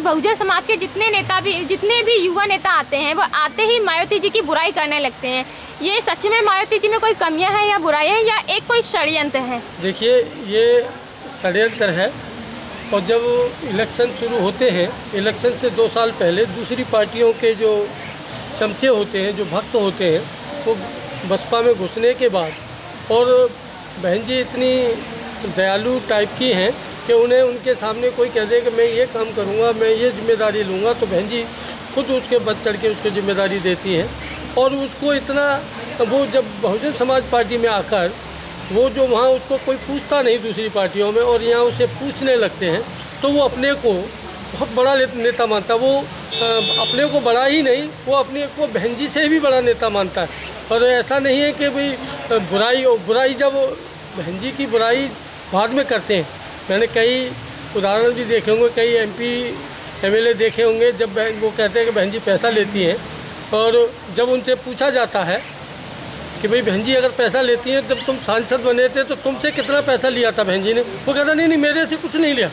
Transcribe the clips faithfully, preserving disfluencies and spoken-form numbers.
आज बहुजन समाज के जितने नेता भी जितने भी युवा नेता आते हैं वो आते ही मायावती जी की बुराई करने लगते हैं। ये सच में मायावती जी में कोई कमियां हैं या बुराइयां हैं या एक कोई षड्यंत्र है? देखिए, ये षड्यंत्र है। और जब इलेक्शन शुरू होते हैं, इलेक्शन से दो साल पहले दूसरी पार्टियों के जो चमचे होते हैं, जो भक्त होते हैं, वो बसपा में घुसने के बाद, और बहन जी इतनी दयालु टाइप की हैं कि उन्हें उनके सामने कोई कह दे कि मैं ये काम करूँगा, मैं ये जिम्मेदारी लूँगा, तो बहन जी खुद उसके बढ़ चढ़ के उसको जिम्मेदारी देती हैं। और उसको इतना वो जब बहुजन समाज पार्टी में आकर वो जो वहाँ उसको कोई पूछता नहीं दूसरी पार्टियों में, और यहाँ उसे पूछने लगते हैं, तो वो अपने को बहुत बड़ा नेता मानता। वो अपने को बड़ा ही नहीं, वो अपने को बहन जी से भी बड़ा नेता मानता है। और ऐसा नहीं है कि भाई बुराई बुराई जब बहन जी की बुराई बाद में करते हैं। मैंने कई उदाहरण भी देखे होंगे, कई एमपी एमएलए देखे होंगे, जब वो कहते हैं कि बहन जी पैसा लेती हैं, और जब उनसे पूछा जाता है कि भाई बहन जी अगर पैसा लेती हैं, जब तुम सांसद बने थे तो तुमसे कितना पैसा लिया था बहन जी ने? वो कहता नहीं नहीं मेरे से कुछ नहीं लिया।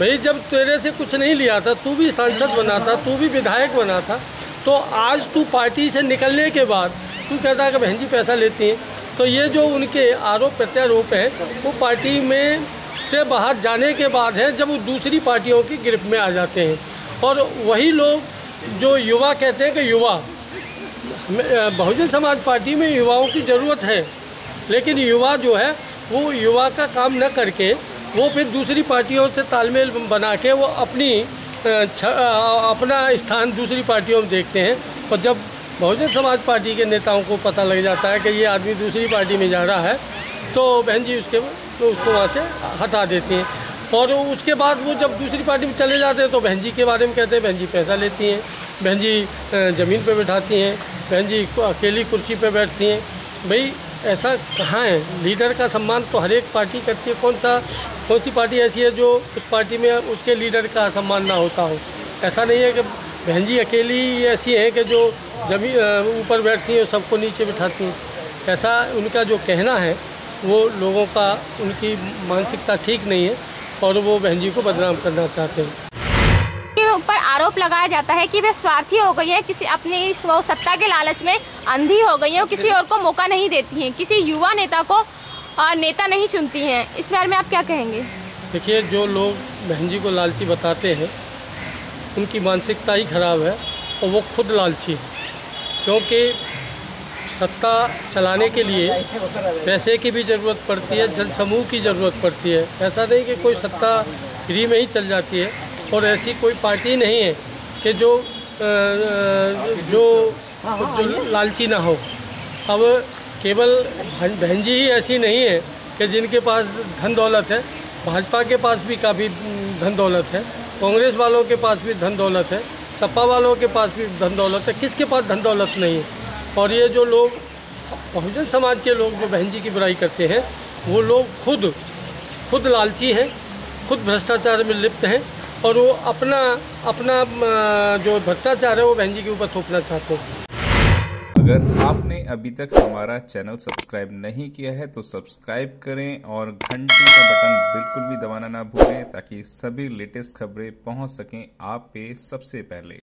भाई जब तेरे से कुछ नहीं लिया था, तू भी सांसद बना था, तू भी विधायक बना था, तो आज तू पार्टी से निकलने के बाद तू कहता है कि बहन जी पैसा लेती हैं। तो ये जो उनके आरोप प्रत्यारोप हैं वो पार्टी में से बाहर जाने के बाद है, जब वो दूसरी पार्टियों की गिरफ्त में आ जाते हैं। और वही लोग जो युवा कहते हैं कि युवा, बहुजन समाज पार्टी में युवाओं की ज़रूरत है, लेकिन युवा जो है वो युवा का काम न करके वो फिर दूसरी पार्टियों से तालमेल बना के वो अपनी अपना स्थान दूसरी पार्टियों में देखते हैं। और जब बहुजन समाज पार्टी के नेताओं को पता लग जाता है कि ये आदमी दूसरी पार्टी में जा रहा है, तो बहन जी उसके तो उसको वहाँ से हटा देती हैं। और उसके बाद वो जब दूसरी पार्टी में चले जाते हैं तो बहन जी के बारे में कहते हैं, बहन जी पैसा लेती हैं, बहन जी ज़मीन पर बैठाती हैं, बहन जी अकेली कुर्सी पर बैठती हैं। भाई ऐसा कहाँ है? लीडर का सम्मान तो हर एक पार्टी करती है। कौन सा कौन सी पार्टी ऐसी है जो उस पार्टी में उसके लीडर का सम्मान ना होता हो? ऐसा नहीं है कि बहन जी अकेली ऐसी हैं कि जो जमीन ऊपर बैठती हैं और सबको नीचे बिठाती हैं। ऐसा उनका जो कहना है वो लोगों का, उनकी मानसिकता ठीक नहीं है, और वो बहन जी को बदनाम करना चाहते हैं। ऊपर आरोप लगाया जाता है कि वे स्वार्थी हो गई है, किसी अपनी सत्ता के लालच में अंधी हो गई है, किसी और को मौका नहीं देती हैं, किसी युवा नेता को नेता नहीं चुनती हैं। इस बारे में आप क्या कहेंगे? देखिए, जो लोग बहन जी को लालची बताते हैं उनकी मानसिकता ही खराब है, और वो खुद लालची है, क्योंकि सत्ता चलाने के लिए पैसे की भी ज़रूरत पड़ती है, जनसमूह की ज़रूरत पड़ती है। ऐसा नहीं कि कोई सत्ता फ्री में ही चल जाती है, और ऐसी कोई पार्टी नहीं है कि जो जो जो लालची ना हो। अब केवल बहन जी ही ऐसी नहीं है कि जिनके पास धन दौलत है, भाजपा के पास भी काफ़ी धन दौलत है, कांग्रेस वालों के पास भी धन दौलत है, सपा वालों के पास भी धन दौलत है, किसके पास धन दौलत नहीं है? और ये जो लोग बहुजन समाज के लोग जो बहन जी की बुराई करते हैं, वो लोग खुद खुद लालची हैं, खुद भ्रष्टाचार में लिप्त हैं, और वो अपना अपना जो भ्रष्टाचार है वो बहन जी के ऊपर थोपना चाहते हैं। अगर आपने अभी तक हमारा चैनल सब्सक्राइब नहीं किया है तो सब्सक्राइब करें, और घंटी का बटन बिल्कुल भी दबाना ना भूलें, ताकि सभी लेटेस्ट खबरें पहुंच सकें आप पे सबसे पहले।